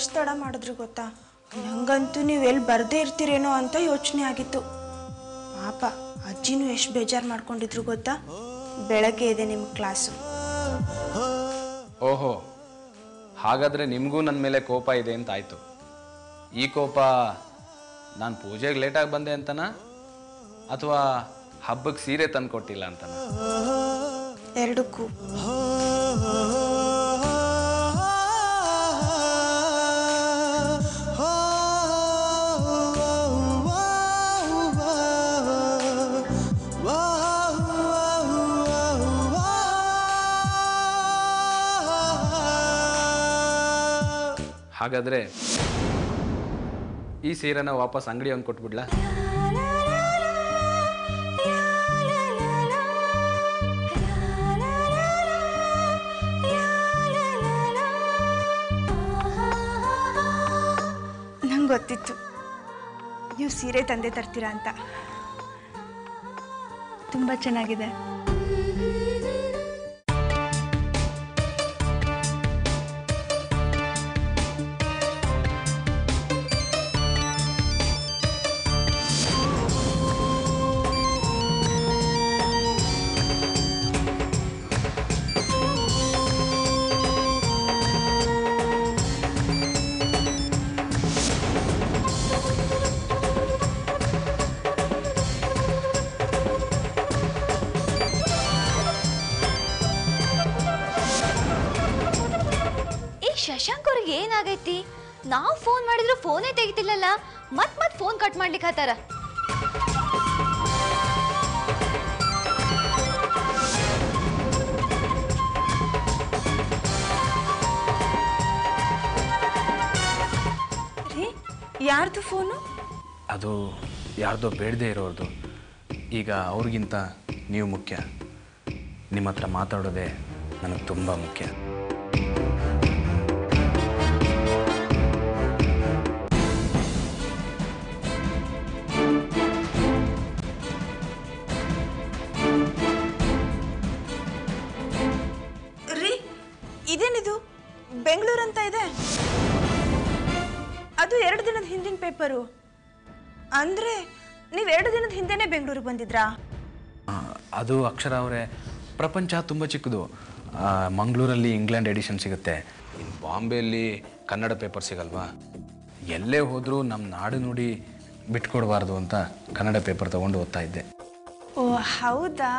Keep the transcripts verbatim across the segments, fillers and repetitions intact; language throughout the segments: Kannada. ಎಷ್ಟು ತಡ ಮಾಡಿದ್ರು ಗೊತ್ತಾ ನಂಗಂತೂ ನೀವು ಎಲ್ಲಿ ಬರ್ದೇ ಇರ್ತಿರೇನೋ ಅಂತ ಯೋಚನೆ ಆಗಿತ್ತು ಪಾಪ ಅಜ್ಜಿನೂ ಎಷ್ಟು ಬೇಜಾರ್ ಮಾಡ್ಕೊಂಡಿದ್ರು ಗೊತ್ತಾ ಬೆಳಗ್ಗೆ ಇದೆ ನಿಮ್ಮ ಕ್ಲಾಸ್ ಓಹೋ ಹಾಗಾದ್ರೆ ನಿಮಗೂ ನನ್ನ ಮೇಲೆ ಕೋಪ ಇದೆ ಅಂತ ಆಯ್ತು ಈ ಕೋಪ ನಾನು ಪೂಜೆಗೆ ಲೇಟ್ ಆಗಿ ಬಂದೆ ಅಂತನಾ ಅಥವಾ ಹಬ್ಬಕ್ಕೆ ಸೀರೆ ತಂದುಕೊಟ್ಟಿಲ್ಲ ಅಂತನಾ ಎರಡಕ್ಕೂ ಹಾಗಾದ್ರೆ ಈ ಸೀರೆನ ವಾಪಸ್ ಅಂಗಡಿಯವನ್ ಕೊಟ್ಬಿಡ್ಲಾ ನಂಗೆ ಗೊತ್ತಿತ್ತು ನೀವು ಸೀರೆ ತಂದೆ ತರ್ತೀರಾ ಅಂತ ತುಂಬಾ ಚೆನ್ನಾಗಿದೆ ना फोन फोन मत मत फोन कट मार यार्दु फोन अदु यार्दो बेड़दे इरोर्दु ईगा अवरिगिंत नीवु मुख्य निम्म हत्र माताडोदे ननगे तुम्बा मुख्य ಅಂದ್ರೆ ನೀವು ಎರಡು ದಿನದ ಹಿಂದೆನೇ ಬೆಂಗಳೂರಿಗೆ ಬಂದಿದ್ರಾ ಅದು ಅಕ್ಷರ ಅವರೇ ಪ್ರಪಂಚ ತುಂಬಾ ಚಿಕ್ಕದು ಮಂಗಳೂರಲ್ಲಿ ಇಂಗ್ಲೆಂಡ್ ಎಡಿಷನ್ ಸಿಗುತ್ತೆ ಇನ್ ಬಾಂಬೆಯಲ್ಲಿ ಕನ್ನಡ ಪೇಪರ್ ಸಿಗಲ್ವಾ ಎಲ್ಲೇ ಹೋದ್ರೂ ನಮ್ಮ ನಾಡು ನೋಡಿ ಬಿಟ್ಕೊಡಬಾರದು ಅಂತ ಕನ್ನಡ ಪೇಪರ್ ತಗೊಂಡು ಓದ್ತಾ ಇದ್ದೆ ಓ ಹೌದಾ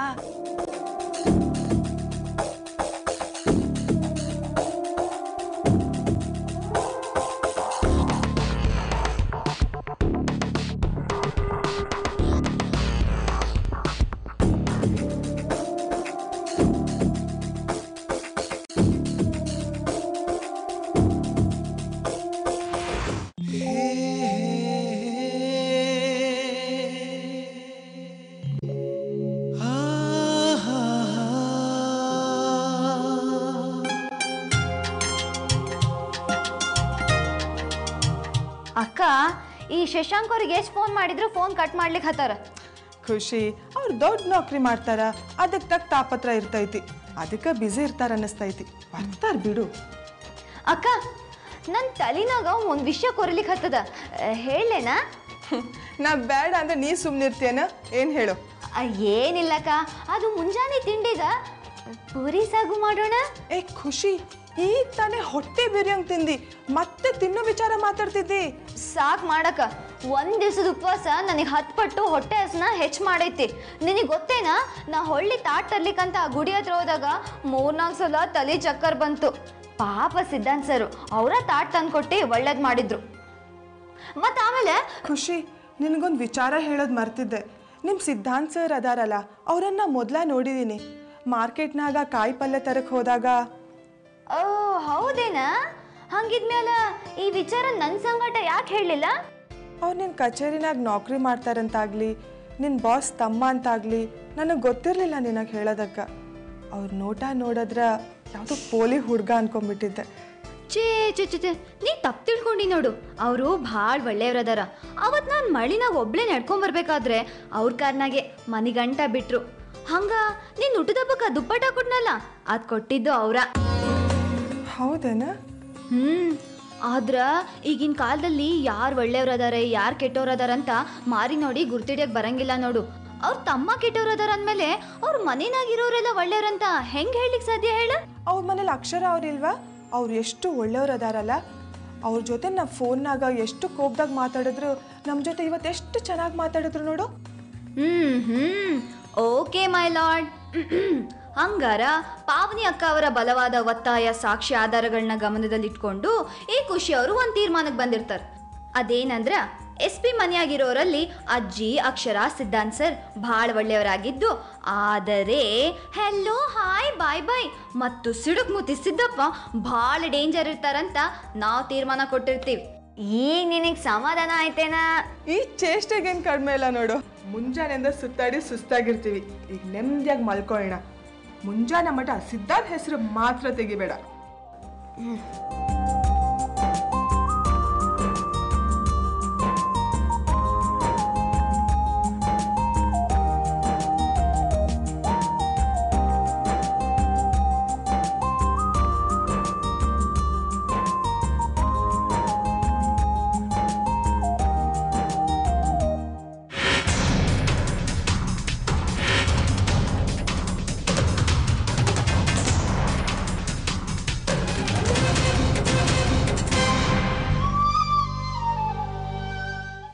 शशांक फोन फोन कट मार्लिक हतार खुशी और दौड़ नौकरी मार्तारा अदक तक तापत्र इर्ताइती अदक बिजी इर्तार अनस्ताइती बर्तार बिडु अक्का नन तलिनाग ओंद विषय कोरलिक हतद हेळेना ना बेड अंद्रे नी सुम्ने इर्तीयेना एन हेळु एनिल्ल अक्का अदु मुंजाने तिंडिगे पूरी सागु माडोण ए खुशी ಈಗ ತಾನೇ ಹೊಟ್ಟೆ ಬಿರಿಯಂಗ್ ತಿಂದಿ ಮತ್ತೆ ತಿನ್ನೋ ವಿಚಾರ ಮಾತಾಡ್ತಿದ್ದಿ ಸಾಕ್ ಮಾಡಕ ಒಂದ್ ದಿವಸದ ಉಪವಾಸ ನನಗೆ ಹತ್ತು ಪಟ್ಟು ಹೊಟ್ಟೆ ಹಸನ ಹೆಚ್ಚ ಮಾಡೈತಿ ನಿನಗೆ ಗೊತ್ತೇನಾ ನಾ ಹೊಳ್ಳಿ ತಾಟ್ ತರ್ಲಿಕ್ಕಂತ ಆ ಗುಡಿ ಹತ್ರ ಹೋದಾಗ ಮೂರ್ನಾಲ್ಕು ಸಲ ತಲೆ ಚಕ್ಕರ್ ಬಂತು ಪಾಪ ಸಿದ್ಧಾಂತ ಸರ್ ಅವರ ತಾಟ್ ತಂದ್ಕೊಟ್ಟಿ ಒಳ್ಳೇದ್ ಮಾಡಿದ್ರು ಮತ್ತ ಆಮೇಲೆ ಖುಷಿ ನಿನಗೊಂದು ವಿಚಾರ ಹೇಳೋದು ಮರ್ತಿದ್ದೆ ನಿಮ್ಮ ಸಿದ್ಧಾಂತ ಸರ್ ಅದಾರಲ್ಲ ಅವರನ್ನ ಮೊದಲ ನೋಡಿದೀನಿ ಮಾರ್ಕೆಟ್ನಾಗ ಕಾಯಿ ಪಲ್ಲೆ ತರಕ್ಕೆ ಹೋದಾಗ ಓ ಹೌದೇನಾ ಹಂಗಿದ್ಮೇಲೆ ಈ ವಿಚಾರ ನನ್ನ ಸಂಗಟ ಯಾಕೆ ಹೇಳಲಿಲ್ಲ ಅವ್ರು ನಿನ್ನ ಕಚೇರಿನಾಗ ನೌಕರಿ ಮಾಡ್ತಾರಂತಾಗ್ಲಿ ನಿನ್ನ ಬಾಸ್ ತಮ್ಮ ಅಂತಾಗ್ಲಿ ನನಗೆ ಗೊತ್ತಿರಲಿಲ್ಲ ನಿನಗೆ ಹೇಳೋದಕ್ಕ ಅವ್ರ ನೋಟ ನೋಡಿದ್ರೆ ಯಾವುದೋ ಪೋಲಿ ಹುಡುಗ ಅನ್ಕೊಂಡ್ಬಿಟ್ಟಿದ್ದೆ ಚೇ ಚೇ ಚೇ ನೀ ತಪ್ಪು ತಿಳ್ಕೊಂಡು ನೋಡು ಅವರು ಭಾಳ ಒಳ್ಳೆಯವರದಾರ ಅವತ್ತು ನಾನು ಮಳಿನಾಗ ಒಬ್ಬಳೇ ನಡ್ಕೊಂಡ್ಬರ್ಬೇಕಾದ್ರೆ ಅವ್ರ ಕಾರ್ನಾಗೆ ಮನೆಗಂಟ ಬಿಟ್ರು ಹಂಗ ನೀನು ಹುಟ್ಟಿದಬ್ಬಕ್ಕೆ ದುಪ್ಪಟ್ಟ ಕೊಟ್ನಲ್ಲ ಅದು ಕೊಟ್ಟಿದ್ದು ಅವರ ಹೌದೇನಾ ಹ್ಮ್ ಆದ್ರೆ ಈಗಿನ ಕಾಲದಲ್ಲಿ ಯಾರು ಒಳ್ಳೆಯವರು ಅದಾರ ಯಾರು ಕೆಟ್ಟವರು ಅದಾರ ಅಂತ ಮಾರಿ ನೋಡಿ ಗುರ್ತಿಡಿಯಕ್ಕೆ ಬರಂಗಿಲ್ಲ ನೋಡು. ಅವ್ರ ತಮ್ಮ ಕೆಟ್ಟವರು ಅದಾರ ಅಂದಮೇಲೆ ಅವ್ರ ಮನೆಯಾಗಿರೋರೆಲ್ಲ ಒಳ್ಳೆಯವರು ಅಂತ ಹೆಂಗೆ ಹೇಳಲಿಕ್ಕೆ ಸಾಧ್ಯ ಹೇಳ? ಅವ್ರ ಮನೇಲಿ ಅಕ್ಷರ ಅವರಿಲ್ವಾ? ಅವ್ರು ಎಷ್ಟು ಒಳ್ಳೆಯವರು ಅದಾರಲ್ಲ, ಅವ್ರ ಜೊತೆ ನಾವು ಫೋನ್ನಾಗ ಎಷ್ಟು ಕೋಪದಾಗ ಮಾತಾಡಿದ್ರು ನಮ್ಮ ಜೊತೆ ಇವತ್ತು ಎಷ್ಟು ಚೆನ್ನಾಗಿ ಮಾತಾಡಿದ್ರು ನೋಡು. ಹ್ಮ್ ಹ್ಮ್ ಓಕೆ ಮೈ ಲಾರ್ಡ್. ಹಂಗಾರ ಪಾವನಿ ಅಕ್ಕ ಅವರ ಬಲವಾದ ಒತ್ತಾಯ ಸಾಕ್ಷಿ ಆಧಾರಗಳನ್ನ ಗಮನದಲ್ಲಿಟ್ಕೊಂಡು ಈ ಖುಷಿ ಅವರು ಒಂದು ತೀರ್ಮಾನಕ್ಕೆ ಬಂದಿರ್ತಾರೆ. ಅದೇನಂದ್ರೆ ಎಸ್ ಪಿ ಮನೆಯಾಗಿರೋರಲ್ಲಿ ಅಜ್ಜಿ ಅಕ್ಷರ ಸಿದ್ಧಾಂತ್ ಸರ್ ಭಾಳ ಒಳ್ಳೆಯವರಾಗಿದ್ದು, ಆದರೆ ಹೆಲ್ಲೋ ಹಾಯ್ ಬಾಯ್ ಬಾಯ್ ಮತ್ತು ಸಿಡುಕ್ ಮೂತಿ ಸಿದ್ದಪ್ಪ ಭಾಳ ಡೇಂಜರ್ ಇರ್ತಾರಂತ ನಾವು ತೀರ್ಮಾನ ಕೊಟ್ಟಿರ್ತೀವಿ. ಈಗ ನಿನಗೆ ಸಮಾಧಾನ ಆಯ್ತೇನಾ? ಈ ಚೇಷ್ಟೆಗೇನು ಕಡಿಮೆ ಇಲ್ಲ ನೋಡು. ಮುಂಜಾನೆಯಿಂದ ಸುತ್ತಾಡಿ ಸುಸ್ತಾಗಿರ್ತೀವಿ, ಈಗ ನೆಮ್ಮದಿಯಾಗಿ ಮಲ್ಕೊಳ್ಳೋಣ. ಮುಂಜಾನೆ ಮಠ ಸಿದ್ಧಾಂತ್ ಹೆಸರು ಮಾತ್ರ ತೆಗಿಬೇಡ.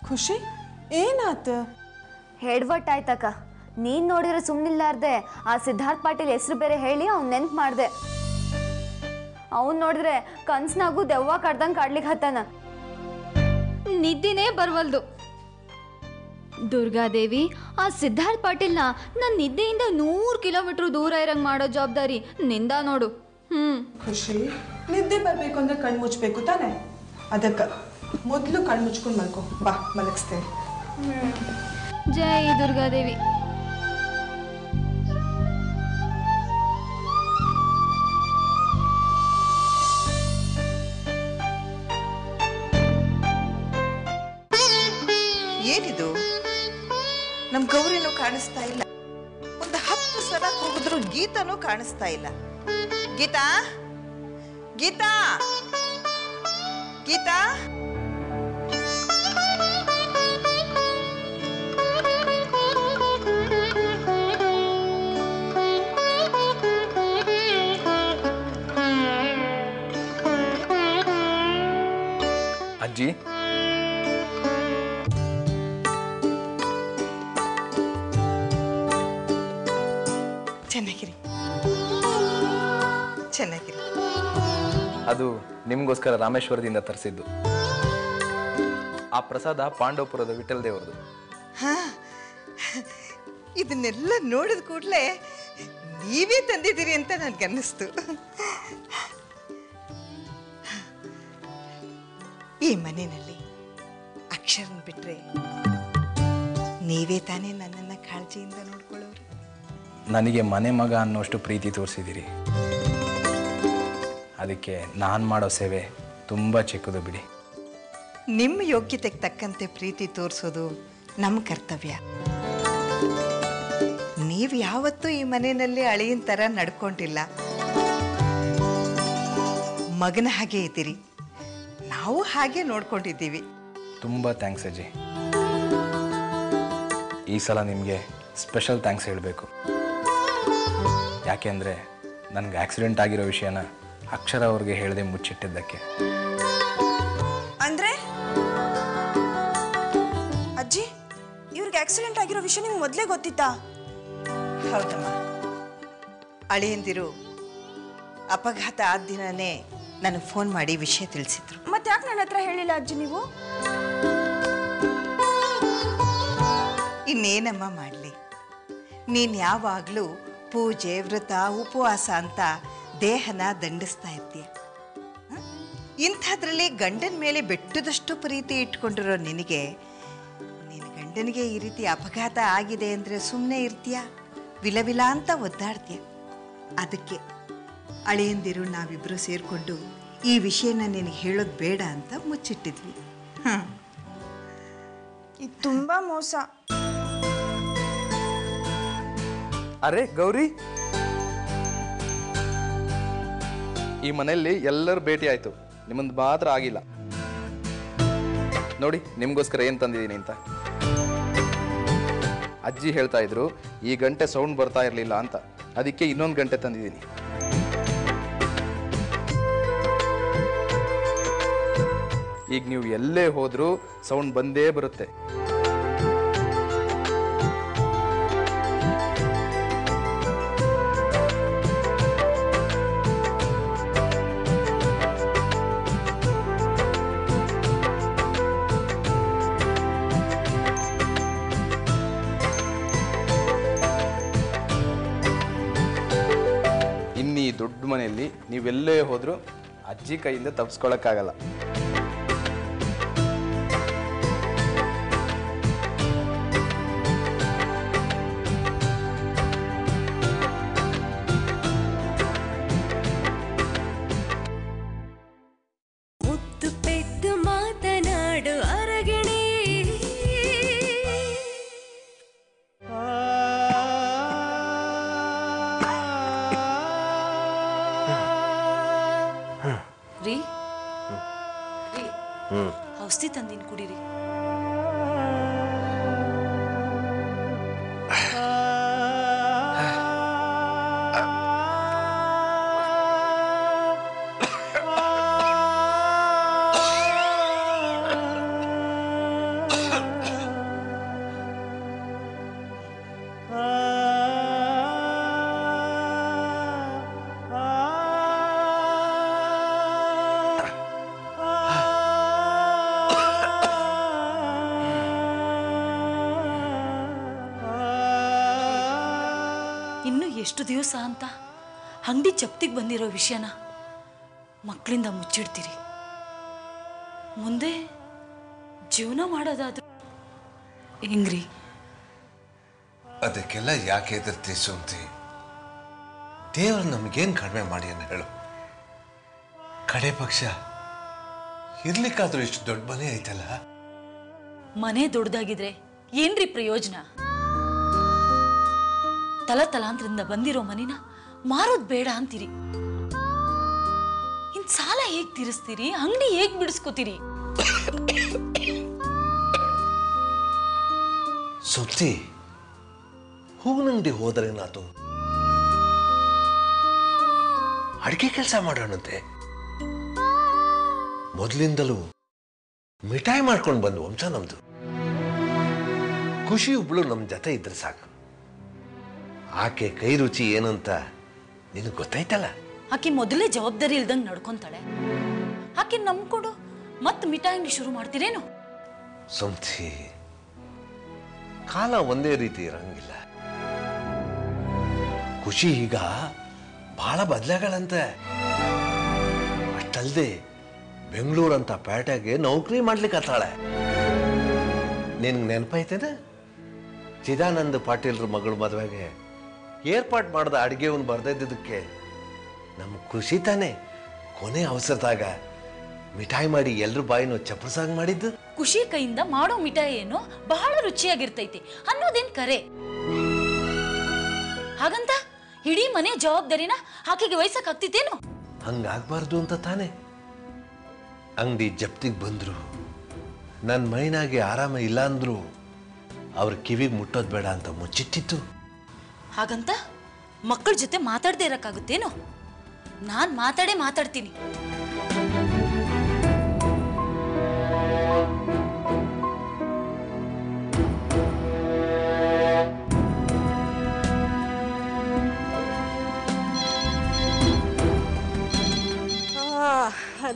ಖುಷಿ ಏನಾಯ್ತು? ಹೆಡ್ವಟ್ ಆಯ್ತಕ್ಕ. ನೀನು ನೋಡಿರೋ ಸುಮ್ಮನಿಲ್ಲಾರ್ದೆ ಆ ಸಿದ್ಧಾರ್ಥ ಪಾಟೀಲ್ ಹೆಸರು ಬೇರೆ ಹೇಳಿ ಅವ್ನು ನೆನ್ಪು ಮಾಡಿದೆ. ಅವನು ನೋಡಿದ್ರೆ ಕನ್ಸ್ನಾಗೂ ದೆವ್ವ ಕಡ್ದಂಗೆ ಕಾಡ್ಲಿಕ್ಕೆ ಹತ್ತಾನ, ನಿದ್ದಿನೇ ಬರವಲ್ದು. ದುರ್ಗಾದೇವಿ, ಆ ಸಿದ್ಧಾರ್ಥ ಪಾಟೀಲ್ನ ನನ್ನ ನಿದ್ದೆಯಿಂದ ನೂರು ಕಿಲೋಮೀಟ್ರ್ ದೂರ ಇರಂಗೆ ಮಾಡೋ ಜವಾಬ್ದಾರಿ ನಿಂದ ನೋಡು. ಹ್ಞೂ ಖುಷಿ, ನಿದ್ದೆ ಬರಬೇಕು ಅಂದರೆ ಕಣ್ಣು ಮುಚ್ಚಬೇಕು ತಾನೆ? ಅದಕ್ಕೆ ಮೊದಲು ಕಣ್ಣು ಮುಚ್ಕೊಂಡು ಮಲ್ಕೋ, ಬಾ ಮಲಗಿಸ್ತೇನೆ. ಜೈ ದುರ್ಗಾದೇವಿ. ಏನಿದು, ನಮ್ ಗೌರಿನೂ ಕಾಣಿಸ್ತಾ ಇಲ್ಲ, ಒಂದು ಹತ್ತು ಸಲ ಹೋಗಿದ್ರು ಗೀತಾನೂ ಕಾಣಿಸ್ತಾ ಇಲ್ಲ. ಗೀತಾ, ಗೀತಾ, ಗೀತಾ, ಅಜ್ಜಿ ಚೆನ್ನಾಗಿರಿ ಚೆನ್ನಾಗಿರಿ. ಅದು ನಿಮಗೋಸ್ಕರ ರಾಮೇಶ್ವರದಿಂದ ತರಿಸಿದ್ದು. ಆ ಪ್ರಸಾದ ಪಾಂಡವಪುರದ ವಿಠಲ್ ದೇವರದು. ಹಾ, ಇದನ್ನೆಲ್ಲ ನೋಡಿದ ಕೂಡಲೇ ನೀವೇ ತಂದಿದ್ದೀರಿ ಅಂತ ನನಗನ್ನಿಸ್ತು. ಈ ಮನೆಯಲ್ಲಿ ಅಕ್ಷರನ್ ಬಿಟ್ರೆ ನೀವೇ ತಾನೇ ನನ್ನನ್ನ ಕಾಳಜಿಯಿಂದ ನೋಡ್ಕೊಳ್ಳೋರು. ನನಗೆ ಮನೆ ಮಗ ಅನ್ನೋಷ್ಟು ಪ್ರೀತಿ ತೋರಿಸಿದಿರಿ, ಅದಕ್ಕೆ ನಾನು ಮಾಡೋ ಸೇವೆ ತುಂಬ ಚಿಕ್ಕದು ಬಿಡಿ. ನಿಮ್ಮ ಯೋಗ್ಯತೆಗೆ ತಕ್ಕಂತೆ ಪ್ರೀತಿ ತೋರಿಸೋದು ನಮ್ಮ ಕರ್ತವ್ಯ. ನೀವು ಯಾವತ್ತೂ ಈ ಮನೆಯಲ್ಲಿ ಅಳಿಯನ್ ಥರ ನಡ್ಕೊಂಡಿಲ್ಲ, ಮಗನ ಹಾಗೆ ಇದ್ದೀರಿ, ನಾವು ಹಾಗೆ ನೋಡ್ಕೊಂಡಿದ್ದೀವಿ. ತುಂಬ ಥ್ಯಾಂಕ್ಸ್ ಅಜ್ಜಿ. ಈ ಸಲ ನಿಮಗೆ ಸ್ಪೆಷಲ್ ಥ್ಯಾಂಕ್ಸ್ ಹೇಳಬೇಕು, ಯಾಕೆಂದರೆ ನನಗೆ ಆಕ್ಸಿಡೆಂಟ್ ಆಗಿರೋ ವಿಷಯನ ಅಕ್ಷರ ಅವ್ರಿಗೆ ಹೇಳದೆ ಮುಚ್ಚಿಟ್ಟಿದ್ದಕ್ಕೆ. ಅಂದರೆ ಅಜ್ಜಿ, ಇವ್ರಿಗೆ ಆಕ್ಸಿಡೆಂಟ್ ಆಗಿರೋ ವಿಷಯ ನಿಮ್ಗೆ ಮೊದಲೇ ಗೊತ್ತಿತ್ತಾ? ಹೌದಮ್ಮ, ಅಳಿಯಂದಿರು ಅಪಘಾತ ಆದ ದಿನನೇ ನನಗೆ ಫೋನ್ ಮಾಡಿ ವಿಷಯ ತಿಳಿಸಿದ್ರು. ಮತ್ತೆ ಯಾಕೆ ನನ್ನ ಹತ್ರ ಹೇಳಿಲ್ಲ ಅಜ್ಜಿ ನೀವು? ಇನ್ನೇನಮ್ಮ ಮಾಡಲಿ, ನೀನು ಯಾವಾಗಲೂ ಪೂಜೆ ವ್ರತ ಉಪವಾಸ ಅಂತ ದೇಹನ ದಂಡಿಸ್ತಾ ಇರ್ತೀಯ. ಇಂಥದ್ರಲ್ಲಿ ಗಂಡನ ಮೇಲೆ ಬೆಟ್ಟದಷ್ಟು ಪ್ರೀತಿ ಇಟ್ಕೊಂಡಿರೋ ನಿನಗೆ ನಿನ್ನ ಗಂಡನಿಗೆ ಈ ರೀತಿ ಅಪಘಾತ ಆಗಿದೆ ಅಂದರೆ ಸುಮ್ಮನೆ ಇರ್ತೀಯ, ವಿಲವಿಲ ಅಂತ ಒದ್ದಾಡ್ತೀಯ. ಅದಕ್ಕೆ ಅಳಿಯಂದಿರು ನಾವಿಬ್ಬರು ಸೇರಿಕೊಂಡು ಈ ವಿಷಯನ ನಿನಗೆ ಹೇಳೋದು ಬೇಡ ಅಂತ ಮುಚ್ಚಿಟ್ಟಿದ್ವಿ. ಹಾಂ, ಇದು ತುಂಬ ಮೋಸ. ಅರೆ ಗೌರಿ, ಈ ಮನೆಯಲ್ಲಿ ಎಲ್ಲರೂ ಭೇಟಿ ಆಯಿತು, ನಿಮ್ಮಂದ ಮಾತ್ರ ಆಗಿಲ್ಲ ನೋಡಿ ನಿಮಗೋಸ್ಕರ ಏನು ತಂದಿದ್ದೀನಿ ಅಂತ ಅಜ್ಜಿ ಹೇಳ್ತಾ ಇದ್ರು ಈ ಗಂಟೆ ಸೌಂಡ್ ಬರ್ತಾ ಇರಲಿಲ್ಲ ಅಂತ ಅದಕ್ಕೆ ಇನ್ನೊಂದು ಗಂಟೆ ತಂದಿದ್ದೀನಿ ಈಗ ನೀವು ಎಲ್ಲೇ ಹೋದ್ರೂ ಸೌಂಡ್ ಬಂದೇ ಬರುತ್ತೆ ದೊಡ್ಡ ಮನೆಯಲ್ಲಿ ನೀವೆಲ್ಲೇ ಹೋದ್ರೂ ಅಜ್ಜಿ ಕೈಯಿಂದ ತಪ್ಪಿಸ್ಕೊಳ್ಳಕ್ಕೆ ಆಗಲ್ಲ ಎಷ್ಟು ದಿವಸ ಅಂತ ಅಂಗಡಿ ಚಪ್ತಿಗೆ ಬಂದಿರೋ ವಿಷಯನ ಮಕ್ಕಳಿಂದ ಮುಚ್ಚಿಡ್ತೀರಿ ಮುಂದೆ ಜೀವನ ಮಾಡೋದಾದ್ರೂ ಹೆಂಗ್ರಿ ಅದಕ್ಕೆಲ್ಲ ಯಾಕೆ ಹೆದರ್ತಿ ಸುಮ್ತಿ ದೇವ್ರು ನಮಗೇನು ಕಡಿಮೆ ಮಾಡಿ ಅಂತ ಹೇಳು ಕಡೆ ಪಕ್ಷ ಇರ್ಲಿಕ್ಕಾದ್ರೂ ಇಷ್ಟು ದೊಡ್ಡ ಮನೆ ಐತಲ್ಲ ಮನೆ ದೊಡ್ಡದಾಗಿದ್ರೆ ಏನ್ರಿ ಪ್ರಯೋಜನ ತಲ ತಲಾಂತರಿಂದ ಬಂದಿರೋ ಮನಿನ ಮಾರೋದು ಬೇಡ ಅಂತೀರಿ ಇನ್ ಸಾಲ ಹೇಗ್ ತೀರಿಸ್ತೀರಿ ಅಂಗಡಿ ಹೇಗ್ ಬಿಡಿಸ್ಕೋತೀರಿ ಸುತ್ತಿ ಹೂವಿನಂಗಡಿ ಹೋದ್ರೇನಾತು ಅಡಿಕೆ ಕೆಲಸ ಮಾಡೋಣಂತೆ ಮೊದಲಿಂದಲೂ ಮಿಠಾಯಿ ಮಾಡ್ಕೊಂಡು ಬಂದು ವಂಶ ನಮ್ದು ಖುಷಿ ಒಬ್ಳು ನಮ್ ಜೊತೆ ಇದ್ರೆ ಸಾಕು ಆಕೆ ಕೈ ರುಚಿ ಏನಂತ ನಿನಗೆ ಗೊತ್ತಾಯ್ತಲ್ಲ ಆಕೆ ಮೊದಲೇ ಜವಾಬ್ದಾರಿ ಇಲ್ದಂಗೆ ನಡ್ಕೊಂತಾಳೆ ಆಕೆ ನಂಬ್ಕೊಂಡು ಮತ್ತೆ ಮಿಠಾಯಿ ಶುರು ಮಾಡ್ತೀರೇನು ಸಂತಿ ಕಾಲ ಒಂದೇ ರೀತಿ ಇರಂಗಿಲ್ಲ ಖುಷಿ ಈಗ ಬಹಳ ಬದಲಾಗಳಂತೆ ಅಷ್ಟಲ್ದೆ ಬೆಂಗಳೂರಂತ ಪೇಟೆಗೆ ನೌಕರಿ ಮಾಡ್ಲಿಕ್ಕೆ ಹತ್ತಾಳೆ ನಿನ್ಗೆ ನೆನಪೈತೇನೆ ಚಿದಾನಂದ ಪಾಟೀಲ್ರ ಮಗಳ ಮದುವೆಗೆ ಏರ್ಪಾಟ್ ಮಾಡಿದ ಅಡುಗೆ ಒಂದು ಬರ್ದಿದ್ದಕ್ಕೆ ನಮ್ಮ ಖುಷಿ ತಾನೆ ಕೊನೆ ಅವಸರದಾಗ ಮಿಠಾಯಿ ಮಾಡಿ ಎಲ್ಲರೂ ಬಾಯಿನೂ ಚಪ್ಪಸಾಗಿ ಮಾಡಿದ್ದು ಖುಷಿ ಕೈಯಿಂದ ಮಾಡೋ ಮಿಠಾಯಿ ಏನೋ ಬಹಳ ರುಚಿಯಾಗಿರ್ತೈತಿ ಅನ್ನೋದೇನು ಕರೆ ಹಾಗಂತ ಇಡೀ ಮನೆ ಜವಾಬ್ದಾರಿನ ಆಕೆಗೆ ವಹಿಸಕ್ಕೆ ಆಗ್ತಿತ್ತೇನು ಹಂಗಾಗಬಾರ್ದು ಅಂತ ತಾನೆ ಅಂಗಡಿ ಜಪ್ತಿಗೆ ಬಂದ್ರು ನನ್ನ ಮೈನಾಗೆ ಆರಾಮ ಇಲ್ಲ ಅಂದ್ರು ಅವ್ರ ಕಿವಿಗೆ ಮುಟ್ಟೋದು ಬೇಡ ಅಂತ ಮುಚ್ಚಿಟ್ಟಿತ್ತು ಹಾಗಂತ ಮಕ್ಕಳ ಜೊತೆ ಮಾತಾಡದೆ ಇರಕ್ಕಾಗುತ್ತೇನೋ ನಾನು ಮಾತಾಡೇ ಮಾತಾಡ್ತೀನಿ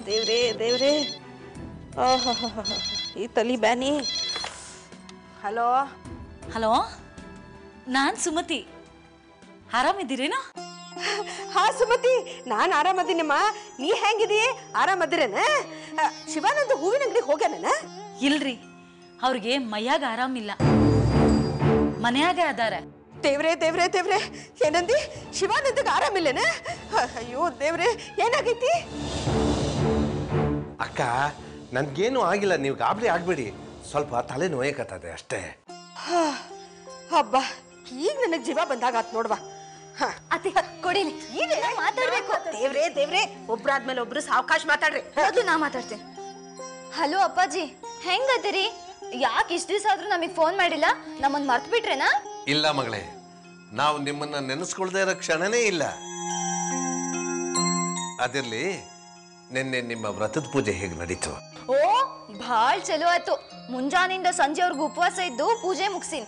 ದೇವ್ರೇ ದೇವ್ರೇ ಈ ತಲಿ ಬ್ಯಾನಿ ಹಲೋ ಹಲೋ ನಾನು ಸುಮತಿ ಆರಾಮಿದ್ದೀರೇನು ಹಾ ಸುಮತಿ ನಾನು ಆರಾಮದೀನಮ್ಮ ನೀ ಹೆಂಗಿದೀ ಆರಾಮದಿರೇನ ಶಿವಾನಂದ ಹೂವಿನ ಅಂಗಡಿ ಹೋಗ್ಯಾನ ಇಲ್ರಿ ಅವ್ರಿಗೆ ಮೈಯಾಗ ಆರಾಮಿಲ್ಲ ಮನೆಯಾಗೆ ಅದಾರ ದೇವ್ರೆ ದೇವ್ರೆ ದೇವ್ರೆ ಏನಂದಿ ಶಿವಾನಂದಗ ಆರಾಮಿಲ್ಲನ ಅಯ್ಯೋ ದೇವ್ರೆ ಏನಾಗೈತಿ ಅಕ್ಕ ನನ್ಗೇನು ಆಗಿಲ್ಲ ನೀವು ಗಾಬರಿ ಆಗ್ಬೇಡಿ ಸ್ವಲ್ಪ ತಲೆ ನೋಯಕತ್ತದೆ ಅಷ್ಟೇ ಹಬ್ಬ ಈಗ ನನಗೆ ಜೀವ ಬಂದಾಗ ಆತ್ ನೋಡ್ವಾ हलो अप्पाजी हेंगदीरी याके इष्ट ದಿವಸ ಆದ್ರೂ ನಮಗೆ ಫೋನ್ ಮಾಡಿಲ್ಲ ನಮ್ಮನ್ನ ಮರ್ತು ಬಿಟ್ರೇನಾ ಇಲ್ಲ ಮಗಳೇ ನಾವು ನಿಮ್ಮನ್ನ ನೆನಸಿಕೊಳ್ಳದೇ ಇರೋ ಕ್ಷಣನೇ ಇಲ್ಲ ಅದಿರಲಿ ನೆನ್ನೆ ನಿಮ್ಮ ವ್ರತದ ಪೂಜೆ ಹೇಗೆ ನಡೆಯಿತು ಓ ಭಾಳ ಚಲೋ ಆಯ್ತು ಮುಂಜಾನಿಂದ ಸಂಜೆವರೆಗೂ ಉಪವಾಸ ಇದ್ದು ಪೂಜೆ ಮುಗಿಸಿನ್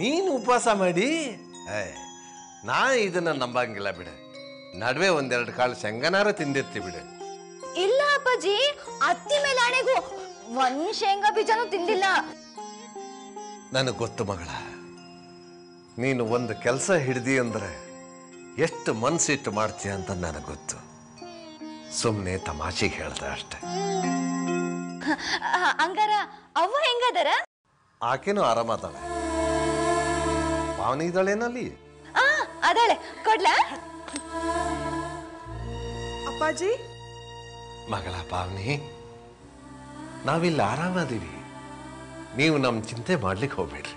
ನೀನು ಉಪವಾಸ ಮಾಡಿ ನಾ ಇದನ್ನ ನಂಬಂಗಿಲ್ಲ ಬಿಡು ನಡುವೆ ಒಂದೆರಡು ಕಾಲ ಶಂಗನಾರ ತಿಂದಿರ್ತಿ ಬಿಡು ಇಲ್ಲ ಅಪ್ಪಾಜಿ ಅತ್ತಿ ಮೇಲೆ ಆಣೆಗೂ ಒಂದು ಶೇಂಗಾ ಬೀಜನೂ ತಿಂದಿಲ್ಲ ನನಗೆ ಗೊತ್ತು ಮಗಳ ನೀನು ಒಂದು ಕೆಲಸ ಹಿಡಿದಿ ಅಂದ್ರೆ ಎಷ್ಟು ಮನಸಿಟ್ಟು ಮಾಡ್ತೀಯ ಅಂತ ನನಗೆ ಗೊತ್ತು ಸುಮ್ಮನೆ ತಮಾಷೆಗೆ ಹೇಳ್ತಾ ಅಷ್ಟೇ ಅಂಗಾರ ಅವ್ವ ಹೆಂಗದರ ಆಕೆನೂ ಆರಾಮ ಅದಾಳೆ ಪಾವನಿದಾಳೇನಲ್ಲಿ ಆ ಅದಾಳೆ ಕೊಡ್ಲಾ ಅಪ್ಪಾಜಿ ಮಗಳ ಪಾವನಿ ನಾವಿಲ್ಲಿ ಆರಾಮದೀವಿ ನೀವು ನಮ್ಮ ಚಿಂತೆ ಮಾಡ್ಲಿಕ್ಕೆ ಹೋಗಬೇಡ್ರಿ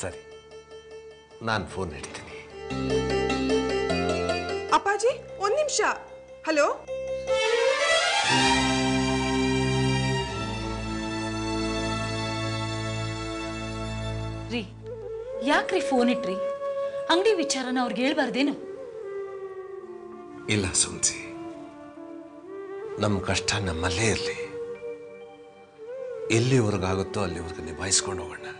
ಸರಿ ನಾನು ಫೋನ್ ಹಿಡಿತೀನಿ ಅಪ್ಪಾಜಿ ಒಂದು ನಿಮಿಷ ಹಲೋ ರೀ ಯಾಕ್ರಿ ಫೋನ್ ಇಟ್ರಿ ಅಂಗಡಿ ವಿಚಾರನ ಅವರಿಗೆ ಹೇಳಬಾರ್ದೇನು ಇಲ್ಲ ಸುಂಚಿ ನಮ್ಮ ಕಷ್ಟ ನಮ್ಮಲ್ಲೇ ಇರಲಿ ಎಲ್ಲಿವರೆಗಾಗುತ್ತೋ ಅಲ್ಲಿವರೆಗೂ ನಿಭಾಯಿಸ್ಕೊಂಡು ಹೋಗೋಣ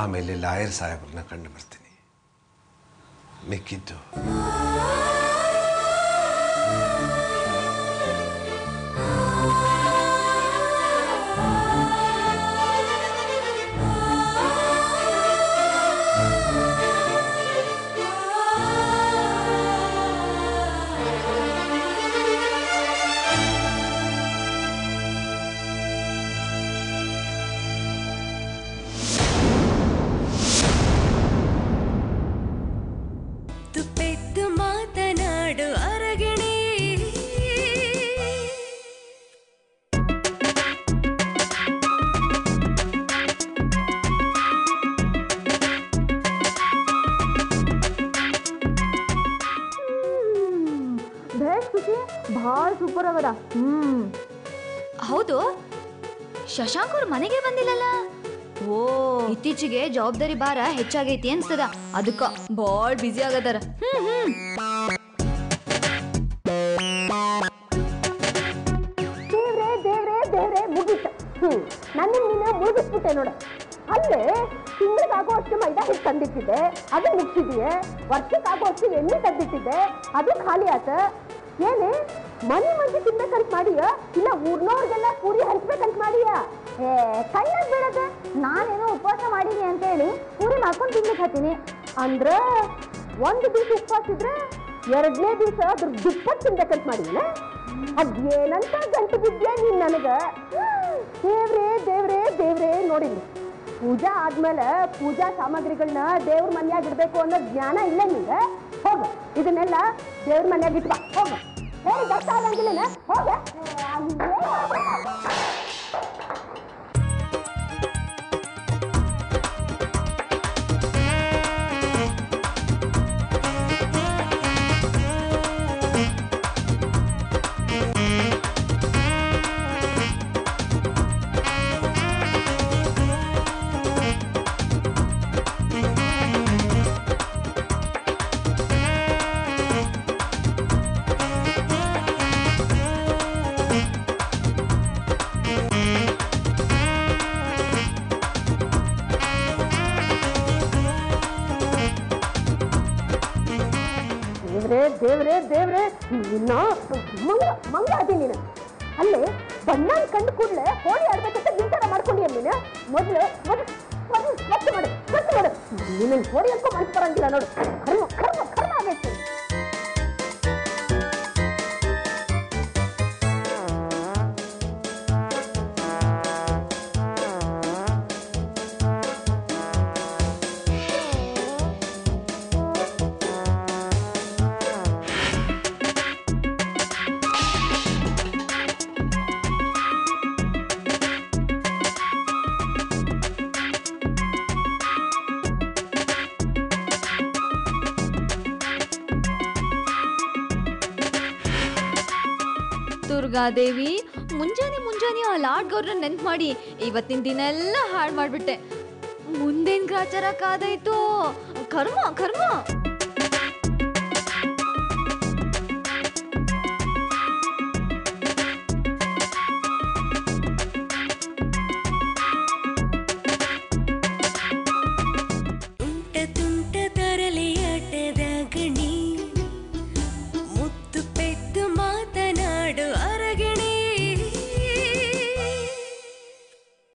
ಆಮೇಲೆ ಲಾಯರ್ ಸಾಹೇಬ್ರನ್ನ ಕಂಡು ಬರ್ತೀನಿ ಮಿಕ್ಕಿದ್ದು शशांक मन बंदिल्ल ओ इत्तीचिगे जवाबदारी भार हेच्चागैति अन्सतद अदक्के बाळ बिजी आगदार हम्म देवरे देवरे देवरे मुगितु हम्म नन्नु नीनु मुगिस्बिट्टे नोडु अल्ले तिंगळिगागो अष्टु मैदा हिट्टु तंदिट्टिद्दे अदु मुगिसिदिये वर्षक्कागो अष्टु एण्णे तंदिट्टिद्दे अदु खाली आयतु ಏನೇ ಮನೆ ಮಂದಿ ತಿನ್ನಬೇಕಂತ ಮಾಡಿಯಾ ಇಲ್ಲ ಊರ್ನೋರ್ಗೆಲ್ಲ ಪೂರಿ ಹಂಚಬೇಕಂತ ಮಾಡಿಯಾ ಏ ಕಣ್ಣಾಗ ಬಿಡದೆ ನಾನೇನೋ ಉಪವಾಸ ಮಾಡೀನಿ ಅಂತ ಹೇಳಿ ಪೂರಿ ಮಾಡ್ಕೊಂಡು ತಿನ್ಲಿಕ್ಕೆ ಹತ್ತೀನಿ ಅಂದ್ರೆ ಒಂದು ದಿವಸ ಉಪವಾಸ ಇದ್ರೆ ಎರಡನೇ ದಿವಸ ಅದ್ರ ದುಪ್ಪಟ್ಟು ತಿನ್ಬೇಕಂತ ಮಾಡಿಲ್ಲ ಅದೇನಂತ ಗಂಟು ಬಿದ್ದೆ ನೀನು ನನಗೆ ದೇವ್ರೇ ದೇವ್ರೇ ದೇವ್ರೇ ನೋಡಿಲ್ಲ ಪೂಜಾ ಆದ್ಮೇಲೆ ಪೂಜಾ ಸಾಮಗ್ರಿಗಳನ್ನ ದೇವ್ರ ಮನೆಯಾಗ ಇಡಬೇಕು ಅನ್ನೋ ಜ್ಞಾನ ಇಲ್ಲ ನಿಂಗೆ ಹೋಗು ಇದನ್ನೆಲ್ಲ ದೇವ್ರ ಮನೆಯಾಗ ಇಟ್ಬಾ ಹೋಗು ಹೇಳಿ ಕಷ್ಟ ಆಗಂಗಿಲ್ಲ ಹೋಗು ದೇವ್ರೆ ದೇವ್ರೆ ನಿನ್ನ ಮಂಗ ಮಂಗ ಅದೇ ನೀನು ಅಲ್ಲೇ ಬಣ್ಣ ಕಂಡು ಕೂಡಲೇ ಹೋಳಿ ಆಡ್ಬೇಕಂತ ನಿಂತರ ಮಾಡ್ಕೊಂಡಿ ನೀನು ಮೊದಲು ಮೊದಲು ಮೊದಲು ಮತ್ತೆ ಮಾಡು ಮತ್ತೆ ಮಾಡು ನೀನು ಹೋಳಿ ಅನ್ಕೊ ಮನ್ಸು ಬರಂಗಿಲ್ಲ ನೋಡು ಕರ್ಮ ಕರ್ಮ ಕರ್ಮ ಆಗೈತೆ ದುರ್ಗಾದೇವಿ ಮುಂಜಾನೆ ಮುಂಜಾನೆ ಆ ಲಾರ್ಡ್ ಗೌಡ್ರ ನೆನ್ಪು ಮಾಡಿ ಇವತ್ತಿನ ದಿನ ಎಲ್ಲ ಹಾಳು ಮಾಡಿಬಿಟ್ಟೆ. ಮುಂದೇನು ಗ್ರಾಚಾರಕ್ಕಾದಾಯಿತು? ಕರ್ಮ ಕರ್ಮ.